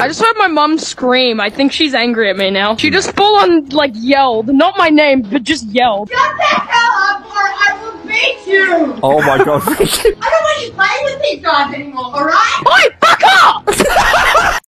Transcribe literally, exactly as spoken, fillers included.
I just heard my mom scream. I think she's angry at me now. She just full on, like, yelled. Not my name, but just yelled. Shut the hell up or I will beat you! Oh my god. I don't want you playing